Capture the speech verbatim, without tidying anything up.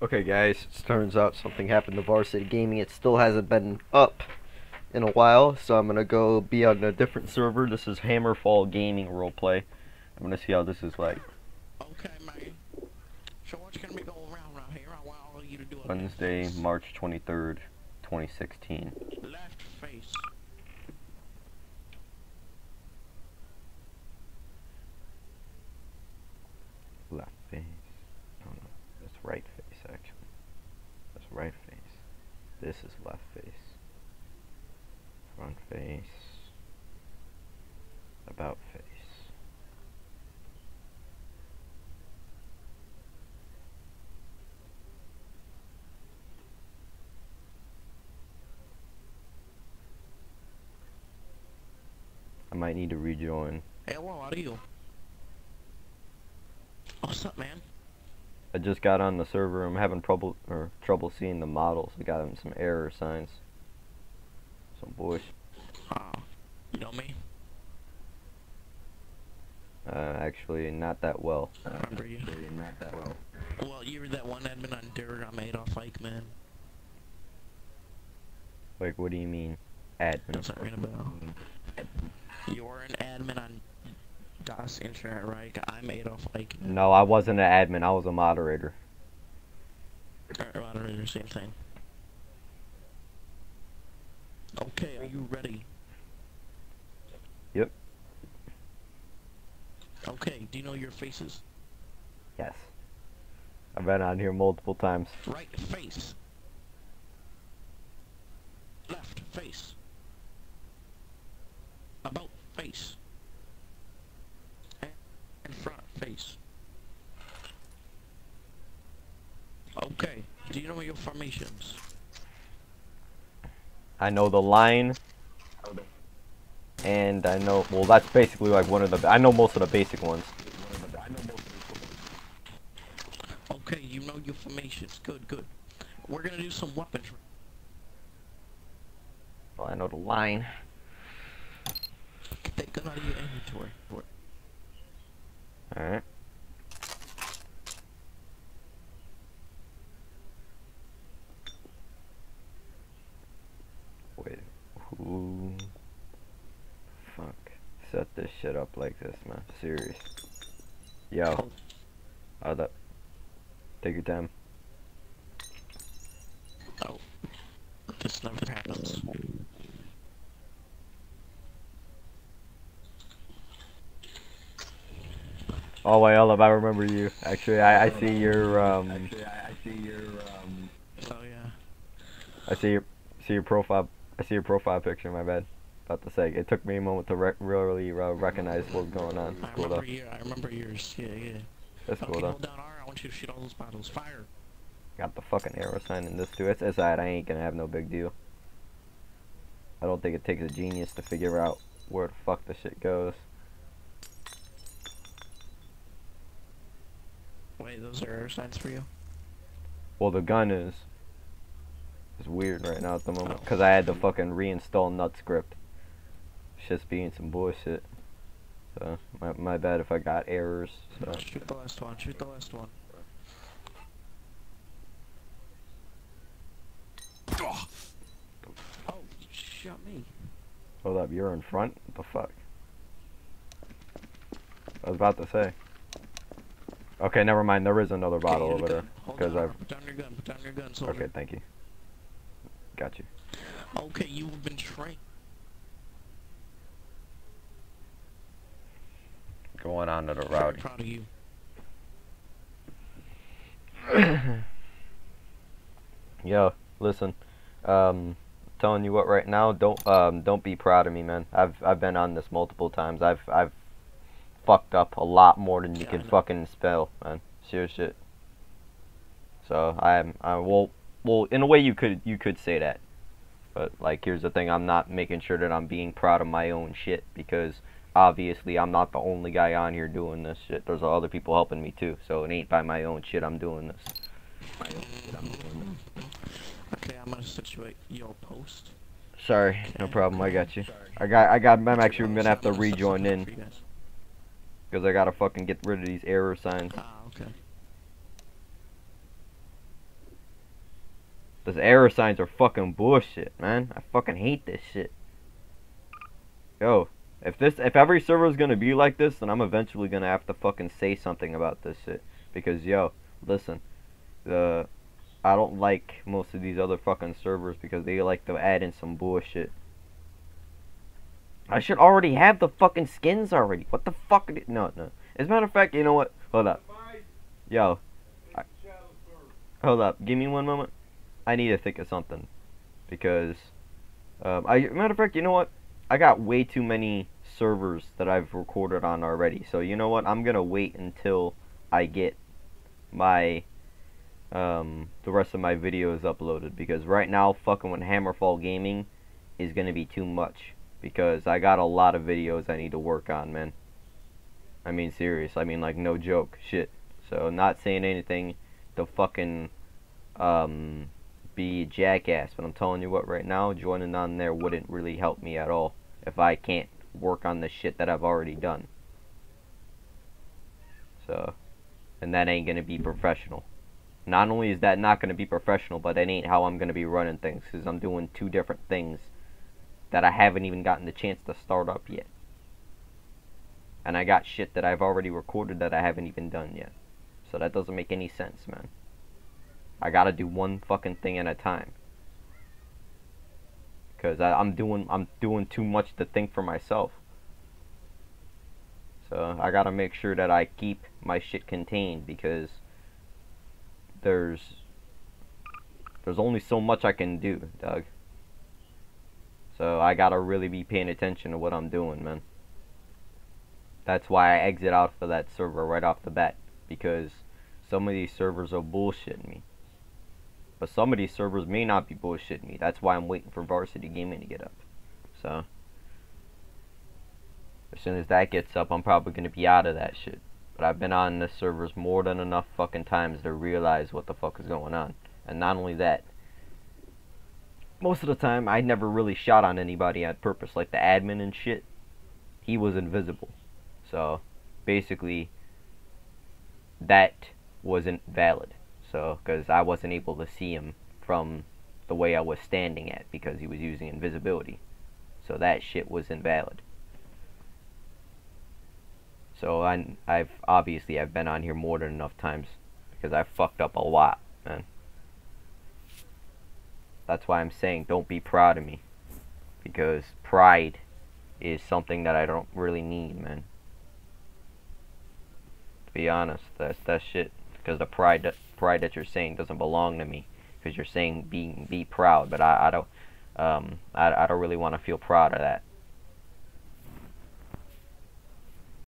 Okay guys, it turns out something happened to Varsity Gaming. It still hasn't been up in a while, so I'm going to go be on a different server. This is Hammerfall Gaming Roleplay. I'm going to see how this is like. Okay, mate. So what's going to be going around right here? I want all you to do it. Wednesday, March twenty-third, twenty sixteen. Left face. Left face. Oh no, that's right face. Actually, that's right face. This is left face, front face, about face. I might need to rejoin. Hey, hello, how are you? What's up, man? I just got on the server. I'm having trouble or trouble seeing the models. I got some error signs. Some boys. Oh, you know me? Uh, actually, not that well. I remember you. Actually, not that well. Well, you were that one admin on Dirt I made off Ike, man. Like, what do you mean, admin? Doesn't ring a bell. You were an admin on DOS Internet, right? I'm Adolf Eichmann. No, I wasn't an admin. I was a moderator. Alright, moderator, same thing. Okay, are you ready? Yep. Okay, do you know your faces? Yes. I've been on here multiple times. Right face. Left face. About face. Front face. Okay, do you know your formations? I know the line, and I know, well, that's basically like one of the, I know most of the basic ones. Okay, you know your formations. Good, good. We're gonna do some weapons. Well, I know the line. Get that gun out of your inventory. Alright. Wait, who fuck set this shit up like this, man? Serious. Yo. Hold up. Take your time. Oh. This never happens. Oh, Ayala, I remember you. Actually, I, I see your, um... Actually, I, I see your, um... Oh, yeah. I see your, see your profile, I see your profile picture, my bad. About to say, it took me a moment to rec really uh, recognize what was going on. It's I cool, remember your, I remember yours, yeah, yeah. That's okay, cool, though. Hold down R, I want you to shoot all those bottles. Fire! Got the fucking arrow sign in this, too. It's, it's alright, I ain't gonna have no big deal. I don't think it takes a genius to figure out where the fuck this shit goes. Wait, those are error signs for you? Well, the gun is is weird right now at the moment because oh. I had to fucking reinstall NutScript. Shit's being some bullshit. So my my bad if I got errors. So. Shoot the last one. Shoot the last one. Oh, you shot me. Hold up, you're in front. What the fuck? I was about to say. Okay, never mind. There is another bottle over there. Because I've. Put down your gun. Put down your gun, soldier. Okay, thank you. Got you. Okay, you've been trained. Going on to the rowdy. I'm proud of you. Yo, listen. Um, telling you what right now. Don't um, don't be proud of me, man. I've I've been on this multiple times. I've I've. fucked up a lot more than you yeah, can fucking spell, man. Serious shit. So I'm, I will, well, in a way you could, you could say that, but like here's the thing: I'm not making sure that I'm being proud of my own shit because obviously I'm not the only guy on here doing this shit. There's other people helping me too, so it ain't by my own shit I'm doing this. My own shit I'm doing this. Okay, I'm gonna situate your post. Sorry, okay. No problem. I got you. Sorry. I got, I got. I'm actually gonna have to rejoin in. Because I gotta fucking get rid of these error signs. Ah, okay. Those error signs are fucking bullshit, man. I fucking hate this shit. Yo, if this, if every server is gonna be like this, then I'm eventually gonna have to fucking say something about this shit. Because yo, listen, the I don't like most of these other fucking servers because they like to add in some bullshit. I should already have the fucking skins already. What the fuck? No, no. As a matter of fact, you know what? Hold up. Yo. I, hold up. Give me one moment. I need to think of something. Because, um, I, matter of fact, you know what? I got way too many servers that I've recorded on already. So, you know what? I'm going to wait until I get my, um, the rest of my videos uploaded. Because right now, fucking with Hammerfall Gaming is going to be too much. Because I got a lot of videos I need to work on, man. I mean, serious. I mean, like, no joke. Shit. So, not saying anything to fucking, um, be a jackass. But I'm telling you what, right now, joining on there wouldn't really help me at all. If I can't work on the shit that I've already done. So, and that ain't gonna be professional. Not only is that not gonna be professional, but that ain't how I'm gonna be running things. Because I'm doing two different things that I haven't even gotten the chance to start up yet. And I got shit that I've already recorded that I haven't even done yet. So that doesn't make any sense, man. I gotta do one fucking thing at a time. Cause I, I'm doing I'm doing too much to think for myself. So I gotta make sure that I keep my shit contained, because there's there's only so much I can do, Doug. So I gotta really be paying attention to what I'm doing, man. That's why I exit out for that server right off the bat. Because some of these servers are bullshitting me. But some of these servers may not be bullshitting me. That's why I'm waiting for Varsity Gaming to get up. So, as soon as that gets up, I'm probably going to be out of that shit. But I've been on the servers more than enough fucking times to realize what the fuck is going on. And not only that, most of the time, I never really shot on anybody on purpose. Like the admin and shit, he was invisible. So, basically, that wasn't valid. So, because I wasn't able to see him from the way I was standing at, because he was using invisibility. So that shit was invalid. So I, I've obviously I've been on here more than enough times, because I fucked up a lot, man. That's why I'm saying don't be proud of me, because pride is something that I don't really need, man. Be honest, that's that shit. Because the pride that pride that you're saying doesn't belong to me. Because you're saying being be proud, but I, I don't um I, I don't really want to feel proud of that.